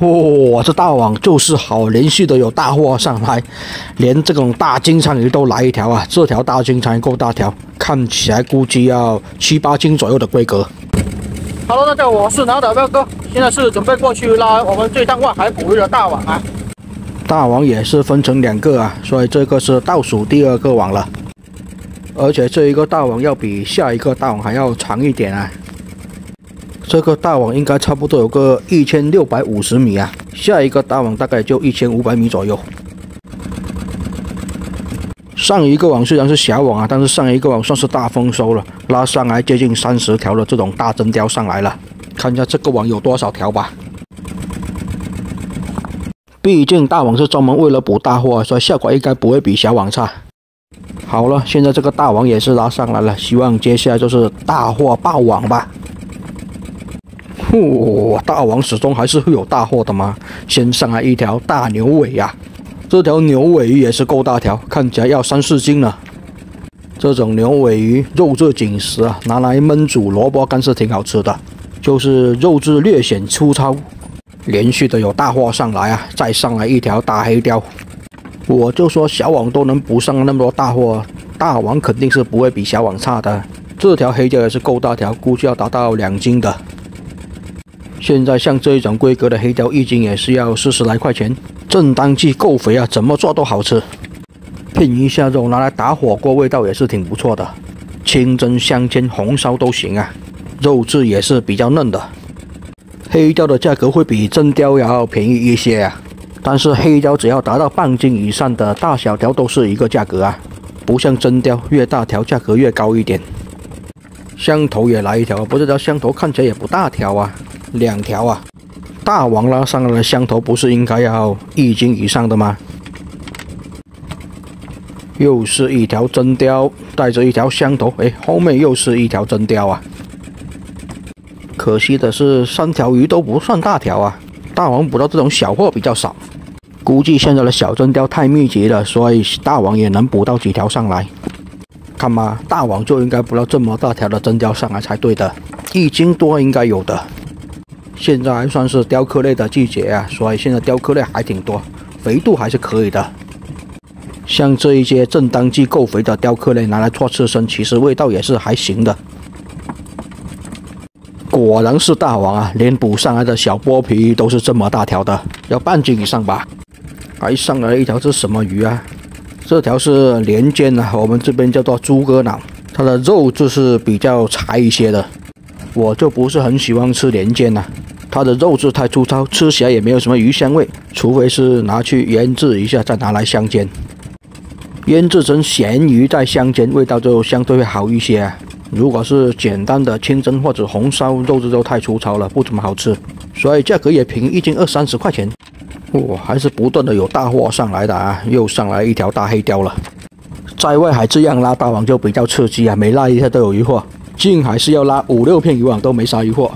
哇，这大网就是好，连续的有大货上来，连这种大金鲳鱼都来一条啊！这条大金鲳鱼够大条，看起来估计要7、8斤左右的规格。Hello， 大家好，我是南岛彪哥，现在是准备过去拉我们这趟外海捕鱼的大网啊。大网也是分成2个啊，所以这个是倒数第2个网了，而且这一个大网要比下一个大网还要长一点啊。 这个大网应该差不多有个1650米啊，下一个大网大概就1500米左右。上一个网虽然是小网啊，但是上一个网算是大丰收了，拉上来接近30条的这种大真鲷上来了。看一下这个网有多少条吧。毕竟大网是专门为了捕大货，所以效果应该不会比小网差。好了，现在这个大网也是拉上来了，希望接下来就是大货爆网吧。 哇、哦，大网始终还是会有大货的嘛！先上来一条大牛尾啊，这条牛尾鱼也是够大条，看起来要3、4斤了。这种牛尾鱼肉质紧实啊，拿来焖煮萝卜干是挺好吃的，就是肉质略显粗糙。连续的有大货上来啊，再上来一条大黑鲷。我就说小网都能捕上那么多大货，大网肯定是不会比小网差的。这条黑鲷也是够大条，估计要达到2斤的。 现在像这一种规格的黑鲷，1斤也是要40来块钱，正当季够肥啊，怎么做都好吃。拼一下肉拿来打火锅，味道也是挺不错的，清蒸、香煎、红烧都行啊。肉质也是比较嫩的。黑鲷的价格会比真鲷要便宜一些啊，但是黑鲷只要达到半斤以上的大小条都是一个价格啊，不像真鲷越大条价格越高一点。香头也来一条，不过这条香头看起来也不大条啊。 2条啊，大网拉上来的香头不是应该要1斤以上的吗？又是一条真鲷，带着一条香头，哎，后面又是一条真鲷啊。可惜的是，3条鱼都不算大条啊，大网捕到这种小货比较少，估计现在的小真鲷太密集了，所以大网也能捕到几条上来。看嘛，大网就应该捕到这么大条的真鲷上来才对的，1斤多应该有的。 现在还算是雕刻类的季节啊，所以现在雕刻类还挺多，肥度还是可以的。像这一些正当季够肥的雕刻类拿来做刺身，其实味道也是还行的。果然是大网啊，连捕上来的小剥皮都是这么大条的，要半斤以上吧。还上来一条是什么鱼啊？这条是连尖啊，我们这边叫做猪哥脑，它的肉就是比较柴一些的。 我就不是很喜欢吃连尖呐、啊，它的肉质太粗糙，吃起来也没有什么鱼香味，除非是拿去腌制一下，再拿来香煎，腌制成咸鱼再香煎，味道就相对会好一些、啊。如果是简单的清蒸或者红烧，肉质都太粗糙了，不怎么好吃，所以价格也便宜1斤20、30块钱。哇、哦，还是不断的有大货上来的啊，又上来一条大黑鲷了。在外海这样拉大网就比较刺激啊，每拉一下都有鱼货。 近海是要拉5、6片渔网都没啥渔获，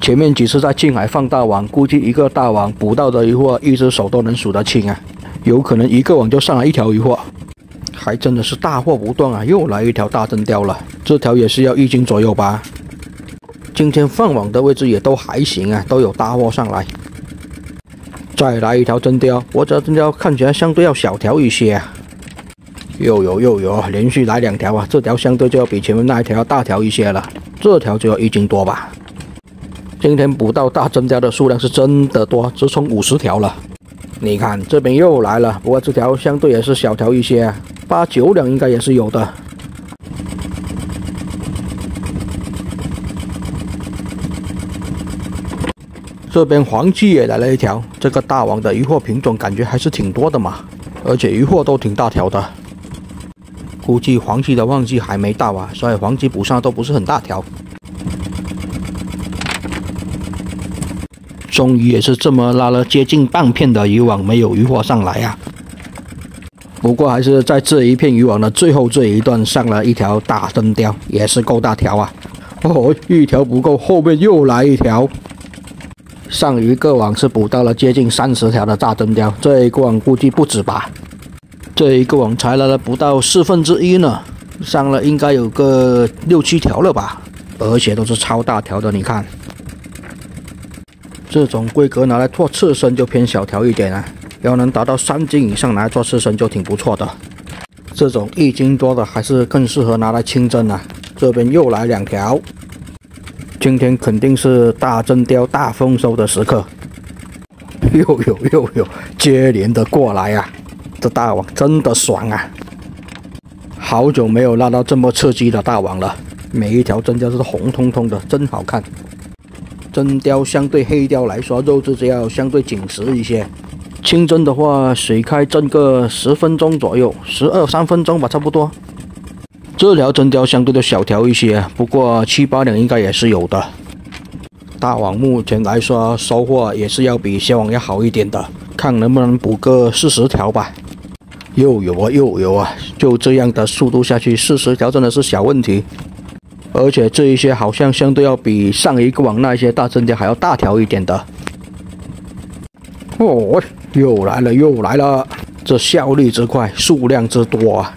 前面几次在近海放大网，估计一个大网捕到的渔获，一只手都能数得清啊，有可能一个网就上来1条渔获，还真的是大货不断啊！又来一条大真鲷了，这条也是要1斤左右吧。今天放网的位置也都还行啊，都有大货上来。再来一条真鲷，我这真鲷看起来相对要小条一些啊。 又有，连续来2条啊！这条相对就要比前面那一条要大条一些了，这条就要1斤多吧。今天捕到大真鲷的数量是真的多，直冲50条了。你看这边又来了，不过这条相对也是小条一些、啊，8、9两应该也是有的。这边黄鲫也来了一条，这个大网的渔获品种感觉还是挺多的嘛，而且渔获都挺大条的。 估计黄鲫的旺季还没到啊，所以黄鲫捕上都不是很大条。终于也是这么拉了接近半片的渔网，没有渔获上来啊。不过还是在这一片渔网的最后这一段上了一条大真鲷，也是够大条啊。哦，1条不够，后面又来1条。上一个网是捕到了接近30条的大真鲷，这一个网估计不止吧。 这一个网才来了不到1/4呢，上了应该有个6、7条了吧，而且都是超大条的。你看，这种规格拿来做刺身就偏小条一点啊，要能达到3斤以上拿来做刺身就挺不错的。这种1斤多的还是更适合拿来清蒸啊。这边又来2条，今天肯定是大蒸鲷大丰收的时刻。又有接连的过来啊，这大网真的爽啊！好久没有拉到这么刺激的大网了，每一条真鲷是红彤彤的，真好看。 真鲷相对黑鲷来说，肉质要相对紧实一些。清蒸的话，水开蒸个10分钟左右，12、13分钟吧，差不多。这条真鲷相对的小条一些，不过7、8两应该也是有的。大网目前来说，收获也是要比小网要好一点的，看能不能补个40条吧。又有啊，就这样的速度下去，40条真的是小问题。 而且这一些好像相对要比上一个网那些大真鲷还要大条一点的。哦，又来了，这效率之快，数量之多啊！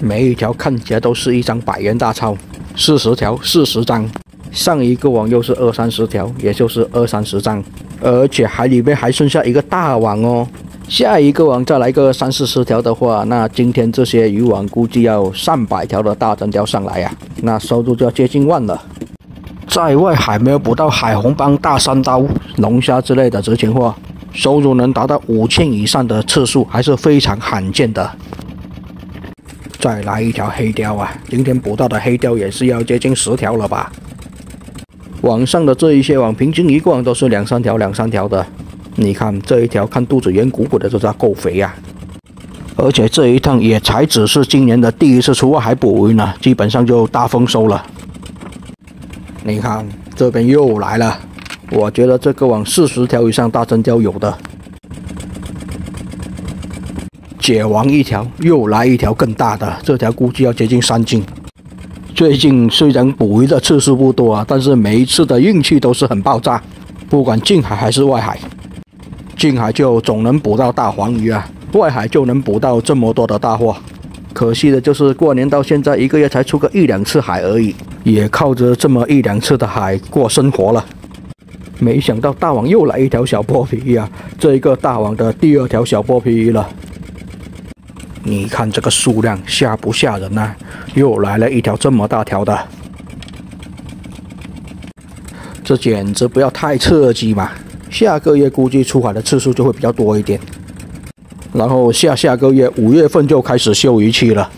每一条看起来都是一张100元大钞，40条40张，上一个网又是20、30条，也就是20、30张，而且海里面还剩下一个大网哦。下一个网再来个30、40条的话，那今天这些渔网估计要300条的大真鲷上来呀、啊。 那收入就要接近万了，在外海没有捕到海红帮、大三刀、龙虾之类的值钱货，收入能达到5000以上的次数还是非常罕见的。再来一条黑鲷啊，今天捕到的黑鲷也是要接近10条了吧？网上的这一些网，平均一个网都是2、3条的。你看这一条，看肚子圆鼓鼓的，这它够肥呀、啊。 而且这一趟也才只是今年的第一次出外海捕鱼呢，基本上就大丰收了。你看这边又来了，我觉得这个网40条以上大真鲷有的。解网1条，又来1条更大的，这条估计要接近3斤。最近虽然捕鱼的次数不多啊，但是每一次的运气都是很爆炸，不管近海还是外海，近海就总能捕到大黄鱼啊。 外海就能捕到这么多的大货，可惜的就是过年到现在一个月才出个1、2次海而已，也靠着这么1、2次的海过生活了。没想到大网又来1条小剥皮鱼啊，这一个大网的第2条小剥皮鱼了。你看这个数量吓不吓人啊？又来了1条这么大条的，这简直不要太刺激嘛！下个月估计出海的次数就会比较多一点。 然后下个月5月份就开始休渔期了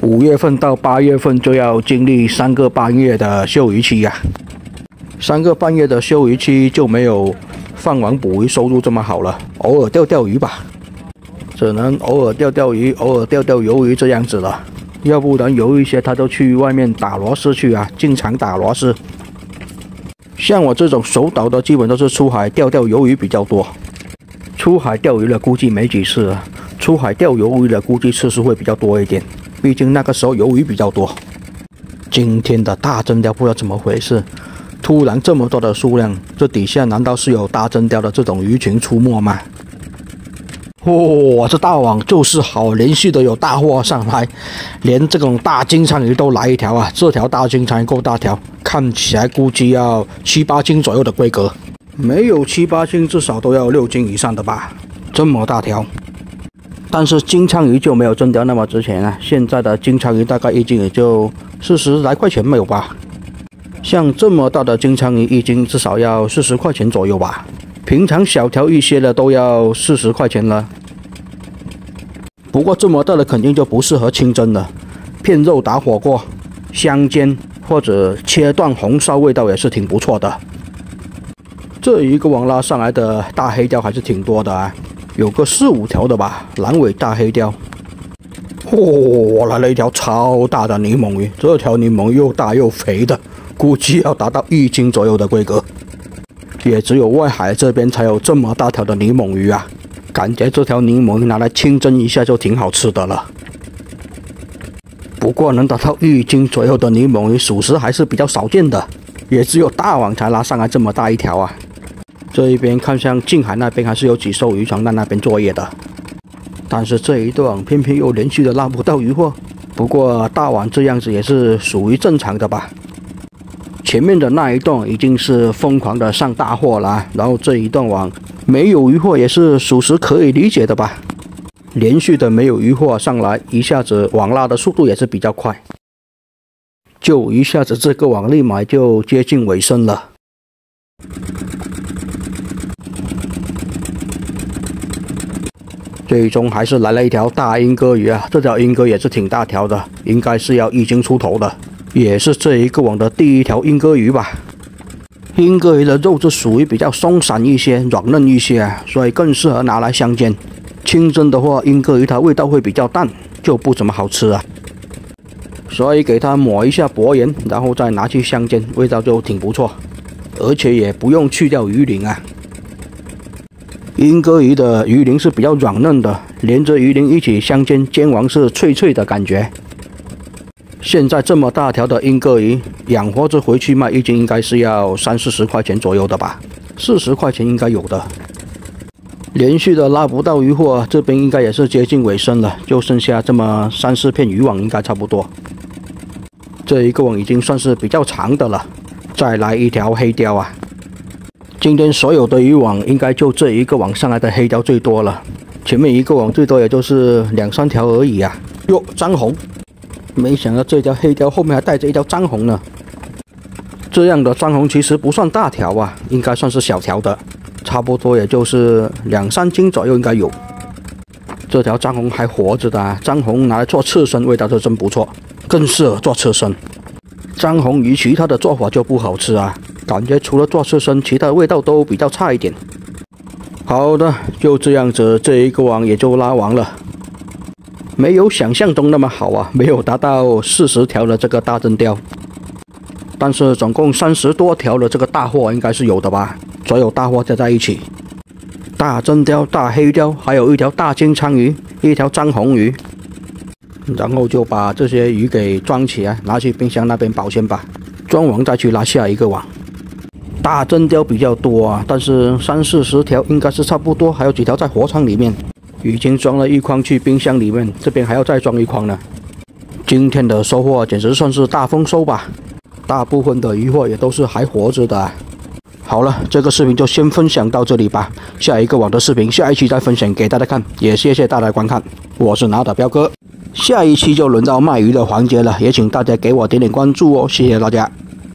，5月份到8月份就要经历3个半月的休渔期呀、3个半月的休渔期就没有放网捕鱼收入这么好了，偶尔钓钓鱼吧，只能偶尔钓钓鱼，偶尔钓钓鱿鱼这样子了，要不然有一些他都去外面打螺丝去啊，进场打螺丝。像我这种手岛的，基本都是出海钓钓鱿鱼比较多。 出海钓鱼了，估计没几次啊。出海钓鱿鱼了，估计次数会比较多一点，毕竟那个时候鱿鱼比较多。今天的大真鲷不知道怎么回事，突然这么多的数量，这底下难道是有大真鲷的这种鱼群出没吗？哇，这大网就是好，连续的有大货上来，连这种大金鲳鱼都来1条啊！这条大金鲳够大条，看起来估计要7、8斤左右的规格。 没有7、8斤，至少都要6斤以上的吧，这么大条。但是金鲳鱼就没有真鲷那么值钱了、啊，现在的金鲳鱼大概1斤也就40来块钱没有吧。像这么大的金鲳鱼1斤至少要40块钱左右吧，平常小条一些的都要40块钱了。不过这么大的肯定就不适合清蒸了，片肉打火锅、香煎或者切断红烧，味道也是挺不错的。 这一个网拉上来的大黑鲷还是挺多的啊，有个4、5条的吧。蓝尾大黑鲷，嚯、哦，来了1条超大的柠檬鱼，这条柠檬又大又肥的，估计要达到1斤左右的规格，也只有外海这边才有这么大条的柠檬鱼啊。感觉这条柠檬鱼拿来清蒸一下就挺好吃的了。不过能达到1斤左右的柠檬鱼，属实还是比较少见的，也只有大网才拉上来这么大1条啊。 这一边看向近海那边还是有几艘渔船在那边作业的，但是这一段偏偏又连续的拉不到鱼货。不过大网这样子也是属于正常的吧。前面的那一栋已经是疯狂的上大货了，然后这一栋网没有鱼货也是属实可以理解的吧。连续的没有鱼货上来，一下子网拉的速度也是比较快，就一下子这个网立马就接近尾声了。 最终还是来了一条大莺歌鱼啊！这条莺歌也是挺大条的，应该是要1斤出头的，也是这一个网的第一条莺歌鱼吧。莺歌鱼的肉质属于比较松散一些、软嫩一些啊，所以更适合拿来香煎。清蒸的话，莺歌鱼它味道会比较淡，就不怎么好吃啊。所以给它抹一下薄盐，然后再拿去香煎，味道就挺不错，而且也不用去掉鱼鳞啊。 莺歌鱼的鱼鳞是比较软嫩的，连着鱼鳞一起香煎，煎完是脆脆的感觉。现在这么大条的莺歌鱼，养活着回去卖1斤应该是要30-40块钱左右的吧，40块钱应该有的。连续的拉不到鱼货，这边应该也是接近尾声了，就剩下这么3-4片渔网应该差不多。这一个网已经算是比较长的了，再来一条黑鲷啊！ 今天所有的渔网应该就这一个网上来的黑鲷最多了，前面一个网最多也就是2-3条而已啊。哟，张红，没想到这条黑鲷后面还带着一条张红呢。这样的张红其实不算大条啊，应该算是小条的，差不多也就是2-3斤左右应该有。这条张红还活着的啊，张红拿来做刺身味道就真不错，更适合做刺身。张红鱼其他的做法就不好吃啊。 感觉除了做刺身，其他味道都比较差一点。好的，就这样子，这一个网也就拉完了，没有想象中那么好啊，没有达到40条的这个大真鲷，但是总共30多条的这个大货应该是有的吧？所有大货加在一起，大真鲷、大黑鲷，还有一条大金枪鱼，一条张红鱼，然后就把这些鱼给装起来，拿去冰箱那边保鲜吧。装完再去拉下一个网。 大真鲷比较多啊，但是30-40条应该是差不多，还有几条在活仓里面，已经装了1筐去冰箱里面，这边还要再装1筐呢。今天的收获简直算是大丰收吧，大部分的鱼货也都是还活着的啊。好了，这个视频就先分享到这里吧，下一个网的视频下一期再分享给大家看，也谢谢大家观看，我是拿打彪哥，下一期就轮到卖鱼的环节了，也请大家给我点点关注哦，谢谢大家。